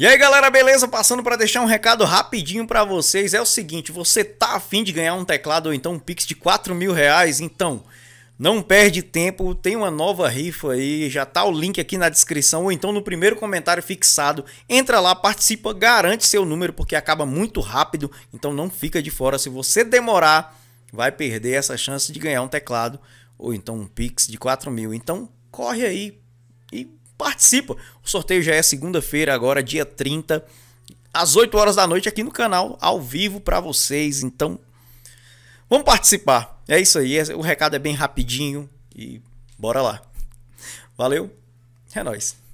E aí galera, beleza? Passando para deixar um recado rapidinho para vocês, é o seguinte, você tá afim de ganhar um teclado ou então um Pix de R$4.000? Então, não perde tempo, tem uma nova rifa aí, já tá o link aqui na descrição ou então no primeiro comentário fixado, entra lá, participa, garante seu número porque acaba muito rápido, então não fica de fora, se você demorar, vai perder essa chance de ganhar um teclado ou então um Pix de R$4.000, então corre aí e participa. O sorteio já é segunda-feira agora, dia 30, às 8 horas da noite aqui no canal, ao vivo para vocês. Então, vamos participar. É isso aí, o recado é bem rapidinho e bora lá. Valeu, é nóis.